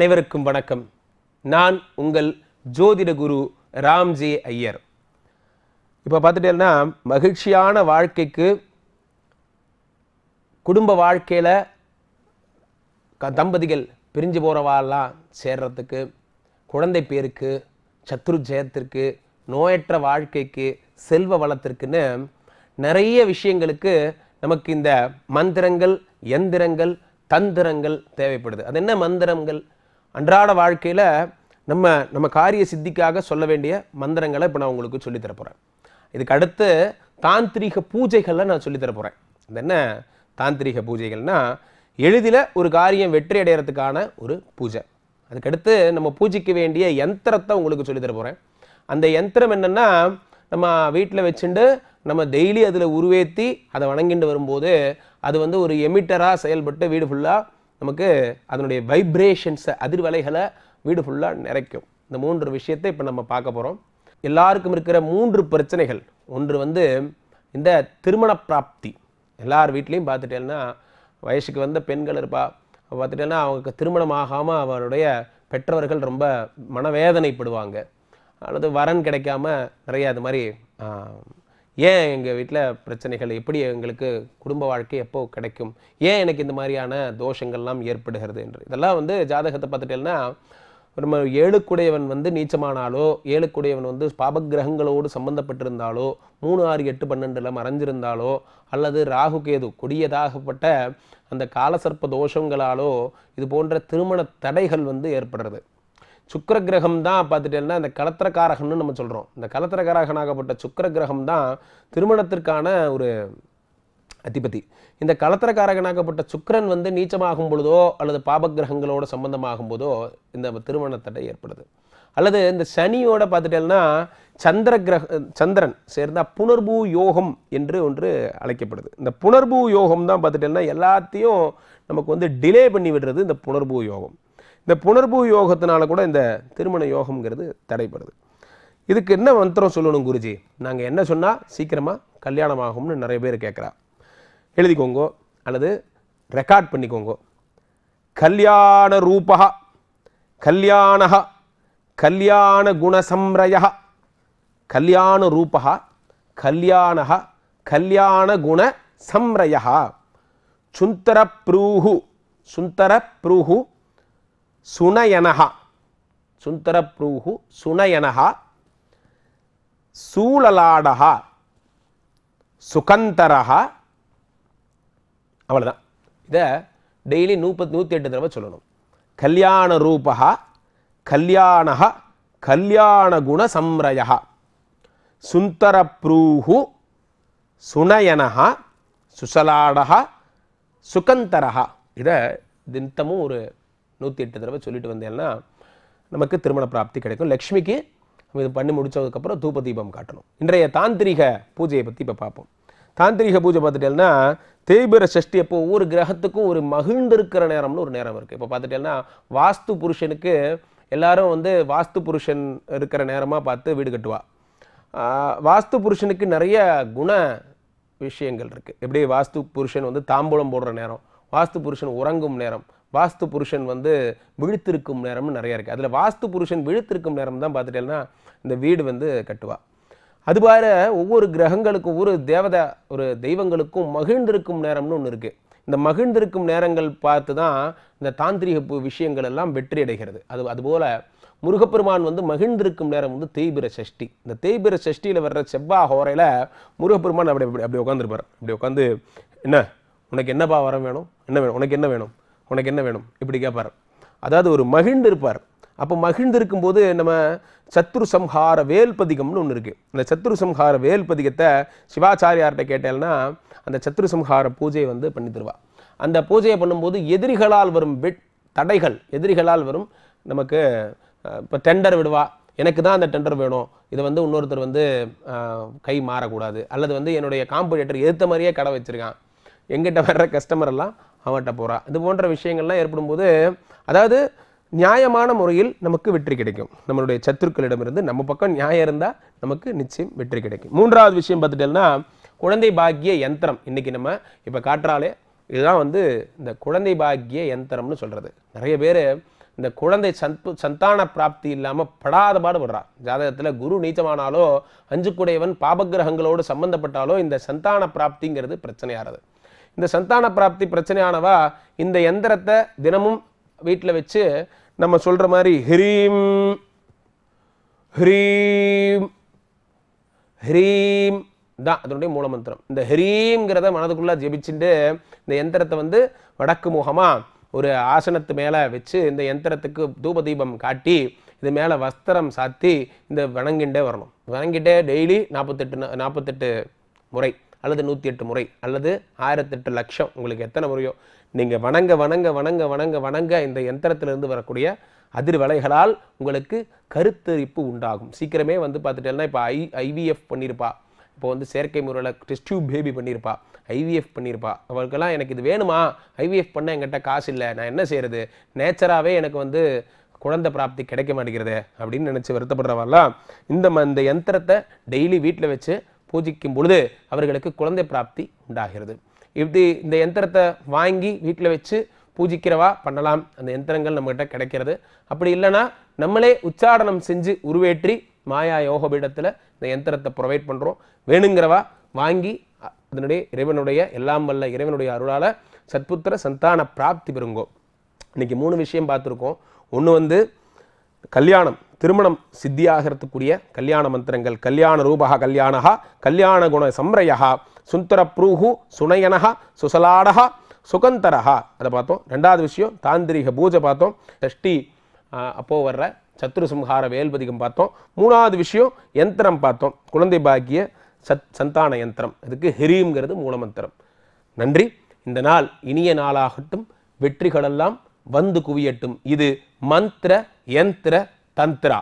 அனைவருக்கும் வணக்கம். நான் உங்கள் ஜோதிட குரு ராம்ஜே ஐயர். இப்போ பார்த்துட்டேன்னா மகிழ்ச்சியான வாழ்க்கைக்கு குடும்ப வாழ்க்கையில் தம்பதிகள் பிரிஞ்சு போகிறவாலாம் சேர்றதுக்கு, குழந்தை பேருக்கு, சத்ரு ஜெயத்திற்கு, நோயற்ற வாழ்க்கைக்கு, செல்வ வளத்திற்குன்னு நிறைய விஷயங்களுக்கு நமக்கு இந்த மந்திரங்கள், யந்திரங்கள், தந்திரங்கள் தேவைப்படுது. அது என்ன மந்திரங்கள்? அன்றாட வாழ்க்கையில் நம்ம காரிய சித்திக்காக சொல்ல வேண்டிய மந்திரங்களை இப்போ நான் உங்களுக்கு சொல்லித்தர போகிறேன். இதுக்கு அடுத்து தாந்திரிக பூஜைகள்லாம் நான் சொல்லித்தர போகிறேன். அது என்ன தாந்திரிக பூஜைகள்னால், எளிதில் ஒரு காரியம் வெற்றி அடைகிறதுக்கான ஒரு பூஜை. அதுக்கடுத்து நம்ம பூஜைக்க வேண்டிய யந்திரத்தை உங்களுக்கு சொல்லித்தர போகிறேன். அந்த யந்திரம் என்னென்னா, நம்ம வீட்டில் வச்சுட்டு நம்ம டெய்லி அதில் உருவேற்றி அதை வணங்கிட்டு வரும்போது அது வந்து ஒரு எமிட்டராக செயல்பட்டு வீடு ஃபுல்லாக நமக்கு அதனுடைய வைப்ரேஷன்ஸை, அதிர்வலைகளை வீடு ஃபுல்லாக நிறைக்கும். இந்த மூன்று விஷயத்தை இப்போ நம்ம பார்க்க போகிறோம். எல்லாருக்கும் இருக்கிற மூன்று பிரச்சனைகள். ஒன்று வந்து இந்த திருமண பிராப்தி. எல்லார் வீட்லேயும் பார்த்துட்டேன்னா வயசுக்கு வந்த பெண்கள் இருப்பா, பார்த்துட்டேன்னா அவங்க திருமணம் ஆகாமல் அவருடைய பெற்றவர்கள் ரொம்ப மனவேதனைப்படுவாங்க. அல்லது வரன் கிடைக்காம நிறையா அது மாதிரி ஏன் எங்கள் வீட்டில் பிரச்சனைகள், எப்படி எங்களுக்கு குடும்ப வாழ்க்கை எப்போ கிடைக்கும், ஏன் எனக்கு இந்த மாதிரியான தோஷங்கள்லாம் ஏற்படுகிறது என்று இதெல்லாம் வந்து ஜாதகத்தை பார்த்துட்டேன்னா, நம்ம ஏழுக்குடையவன் வந்து நீச்சமானாலோ, ஏழுக்குடையவன் வந்து பாபகிரகங்களோடு சம்பந்தப்பட்டிருந்தாலோ, 3, 6, 8, 12 மறைஞ்சிருந்தாலோ, அல்லது ராகு கேது கொடியதாகப்பட்ட அந்த காலசர்ப்ப தோஷங்களாலோ இது போன்ற திருமண தடைகள் வந்து ஏற்படுறது. சுக்கர கிரகம் தான் பார்த்துட்டேன்னா இந்த கலத்திரக்காரகன்னு நம்ம சொல்கிறோம். இந்த கலத்திரக்காரகனாகப்பட்ட சுக்கர கிரகம் தான் திருமணத்திற்கான ஒரு அதிபதி. இந்த கலத்திரக்காரகனாகப்பட்ட சுக்கரன் வந்து நீச்சமாகும் பொழுதோ அல்லது பாபகிரகங்களோட சம்பந்தமாகும் போதோ இந்த திருமண தடை ஏற்படுது. அல்லது இந்த சனியோட பார்த்துட்டேன்னா சந்திரன் சேர்ந்தால் புனர்பூ யோகம் என்று ஒன்று அழைக்கப்படுது. இந்த புனர்பூ யோகம் தான் பார்த்துட்டேன்னா எல்லாத்தையும் நமக்கு வந்து டிலே பண்ணி விடுறது இந்த புனர்பூ யோகம். இந்த புனர்பூ யோகத்தினால கூட இந்த திருமண யோகம்ங்கிறது தடைபடுது. இதுக்கு என்ன மந்திரம் சொல்லணும் குருஜி? நாங்கள் என்ன சொன்னால் சீக்கிரமாக கல்யாணம் ஆகும்னு நிறைய பேர் கேட்குறா. எழுதிக்கோங்கோ அல்லது ரெக்கார்ட் பண்ணிக்கோங்கோ. கல்யாண ரூபா, கல்யாண கல்யாண குணசம்ரய, கல்யாண ரூபா, கல்யாண கல்யாண குண சம்ரய, சுந்தர ப்ரூஹு, சுந்தர ப்ரூஹு சுனயனஹா, சுந்தர ப்ரூஹு சுனயனஹா, சூழலாடஹா, சுகந்தரஹா. அவ்வளோதான். இதை டெய்லி 108 தடவை சொல்லணும். கல்யாண ரூபா, கல்யாண கல்யாண குண சம்ரயா, சுந்தர ப்ரூஹு சுனயனஹா, சுசலாடஹா, சுகந்தரஹா. இதை தினமும் ஒரு 108 தடவை சொல்லிட்டு வந்தேன்னா நமக்கு திருமண பிராப்தி கிடைக்கும். லக்ஷ்மிக்கு நம்ம இது பண்ணி முடித்ததுக்கப்புறம் தூப தீபம் காட்டணும். இன்றைய தாந்திரிக பூஜையை பற்றி இப்போ பார்ப்போம். தாந்திரிக பூஜை பார்த்துட்டேன்னா தேய்பிர சஷ்டி அப்போ ஒவ்வொரு கிரகத்துக்கும் ஒரு மகிழ்ந்திருக்கிற நேரம்னு ஒரு நேரம் இருக்குது. இப்போ பார்த்துட்டேன்னா வாஸ்து புருஷனுக்கு எல்லாரும் வந்து வாஸ்து புருஷன் இருக்கிற நேரமாக பார்த்து வீடு கட்டுவா. வாஸ்து புருஷனுக்கு நிறைய குண விஷயங்கள் இருக்குது. எப்படி வாஸ்து புருஷன் வந்து தாம்பூலம் போடுற நேரம், வாஸ்து புருஷன் உறங்கும் நேரம், வாஸ்து புருஷன் வந்து விழித்திருக்கும் நேரம்னு நிறையா இருக்குது. அதில் வாஸ்து புருஷன் விழித்திருக்கும் நேரம் தான் பார்த்துட்டேன்னா இந்த வீடு வந்து கட்டுவா. அதுபார ஒவ்வொரு கிரகங்களுக்கும் ஒவ்வொரு தெய்வங்களுக்கும் மகிழ்ந்திருக்கும் நேரம்னு ஒன்று இருக்குது. இந்த மகிழ்ந்திருக்கும் நேரங்கள் பார்த்து தான் இந்த தாந்திரிக விஷயங்கள் எல்லாம் வெற்றி அடைகிறது. அதுபோல் முருகப்பெருமான் வந்து மகிழ்ந்திருக்கும் நேரம் வந்து தேய்பிர சஷ்டி. இந்த தேய்பிர சஷ்டியில் வர்ற செவ்வாய் ஹோரையில் முருகப்பெருமான் அப்படி உட்காந்துருப்பார். அப்படி உட்காந்து, என்ன உனக்கு என்னப்பா வரம் வேணும், என்ன வேணும் உனக்கு, என்ன வேணும் உனக்கு, என்ன வேணும் இப்படி கேட்பார். அதாவது ஒரு மகிழ்ந்து இருப்பார். அப்போ மகிழ்ந்திருக்கும் போது நம்ம சத்ரு சம்ஹார வேல்பதிகம்னு ஒன்று இருக்குது. அந்த சத்ரு சம்ஹார வேல்பதிகத்தை சிவாச்சாரியார்கிட்ட கேட்டேன்னா அந்த சத்ரு சம்ஹார பூஜையை வந்து பண்ணி தருவா. அந்த பூஜையை பண்ணும்போது எதிரிகளால் வரும் தடைகள், எதிரிகளால் வரும் நமக்கு இப்போ டெண்டர் விடுவா, எனக்கு தான் அந்த டெண்டர் வேணும், இதை வந்து இன்னொருத்தர் வந்து கை மாறக்கூடாது, அல்லது வந்து என்னுடைய காம்படிட்டர் எதிர்த்த மாதிரியே கடை வச்சுருக்கான், எங்கிட்ட வர்ற கஸ்டமர் எல்லாம் அவன்கிட்ட போகிறா, இது போன்ற விஷயங்கள்லாம் ஏற்படும்போது அதாவது நியாயமான முறையில் நமக்கு வெற்றி கிடைக்கும். நம்மளுடைய சத்துருக்களிடமிருந்து நம்ம பக்கம் நியாயம் இருந்தால் நமக்கு நிச்சயம் வெற்றி கிடைக்கும். மூன்றாவது விஷயம் பார்த்துட்டேன்னா குழந்தை பாக்கிய யந்திரம். இன்றைக்கி நம்ம இப்போ காட்டுறாலே இதுதான் வந்து இந்த குழந்தை பாக்கிய யந்திரம்னு சொல்கிறது. நிறைய பேர் இந்த குழந்தை சந்தான பிராப்தி இல்லாம படாத பாடுபடுறா. ஜாதகத்துல குரு நீச்சமானாலோ அஞ்சுக்குடையவன் பாபகிரகங்களோடு சம்பந்தப்பட்டாலோ இந்த சந்தான பிராப்திங்கிறது பிரச்சனையாகிறது. இந்த சந்தான பிராப்தி பிரச்சனையானவா இந்த யந்திரத்தை தினமும் வீட்டில் வச்சு நம்ம சொல்ற மாதிரி ஹ்ரீம் ஹ்ரீம் ஹ்ரீம் தான் அதனுடைய மூல மந்திரம். இந்த ஹ்ரீம்ங்கிறத மனதுக்குள்ள ஜெபிச்சுட்டு இந்த யந்திரத்தை வந்து வடக்கு முகமா ஒரு ஆசனத்து மேலே வச்சு இந்த யந்திரத்துக்கு தூபதீபம் காட்டி இது மேலே வஸ்திரம் சாத்தி இந்த வணங்கிண்டே வரணும். வணங்கிட்டே டெய்லி 48 முறை அல்லது 108 முறை அல்லது 1008 லட்சம் உங்களுக்கு எத்தனை முறையோ நீங்கள் வணங்க வணங்க வணங்க வணங்க வணங்க இந்த யந்திரத்திலிருந்து வரக்கூடிய அதிர்வலைகளால் உங்களுக்கு கருத்தரிப்பு உண்டாகும். சீக்கிரமே வந்து பார்த்துட்டேன்னா இப்போ IVF பண்ணியிருப்பா, இப்போ வந்து செயற்கை முறையில் டெஸ்ட் டியூப் பேபி பண்ணியிருப்பா, ஐவிஎஃப் பண்ணியிருப்பா, அவளுக்கெல்லாம் எனக்கு இது வேணுமா, ஐவிஎஃப் பண்ண என்கிட்ட காசு இல்லை, நான் என்ன செய்கிறது, நேச்சராகவே எனக்கு வந்து குழந்தை பிராப்தி கிடைக்க மாட்டேங்கிறது அப்படின்னு நினச்சி வருத்தப்படுறவரெல்லாம் இந்த யந்திரத்தை டெய்லி வீட்டில் வச்சு பூஜிக்கும் பொழுது அவர்களுக்கு குழந்தை பிராப்தி உண்டாகிறது. இப்படி இந்த யந்திரத்தை வாங்கி வீட்டில் வச்சு பூஜிக்கிறவா பண்ணலாம். அந்த யந்திரங்கள் நம்மகிட்ட கிடைக்கிறது. அப்படி இல்லைன்னா நம்மளே உச்சாடனம் செஞ்சு உருவேற்றி மாயா யோக பீடத்தில் இந்த யந்திரத்தை ப்ரொவைட் பண்ணுறோம். வேணுங்கிறவா வாங்கி அதனுடைய இறைவனுடைய எல்லாம் வல்ல இறைவனுடைய அருளால் சத்புத்திர சந்தான பிராப்தி பெறுங்கோ. இன்றைக்கி 3 விஷயம் பார்த்துருக்கோம். ஒன்று வந்து கல்யாணம் திருமணம் சித்தியாகிறதுக்குரிய கல்யாண மந்திரங்கள், கல்யாண ரூபா கல்யாணகா கல்யாண குண சம்ரயா சுந்தர ப்ரூஹு சுனயனகா சுசலாடகா சுகந்தரகா அதை பார்த்தோம். ரெண்டாவது விஷயம் தாந்திரிக பூஜை பார்த்தோம். சஷ்டி அப்போது வர்ற சத்ருசம்ஹார வேல்பதிகம் பார்த்தோம். மூணாவது விஷயம் யந்திரம் பார்த்தோம், குழந்தை பாக்கிய சந்தான யந்திரம், அதுக்கு ஹிரீம்ங்கிறது மூலமந்திரம். நன்றி. இந்த நாள் இனிய நாளாகட்டும், வெற்றிகளெல்லாம் வந்து குவியட்டும். இது மந்திர யந்திர தந்திரா.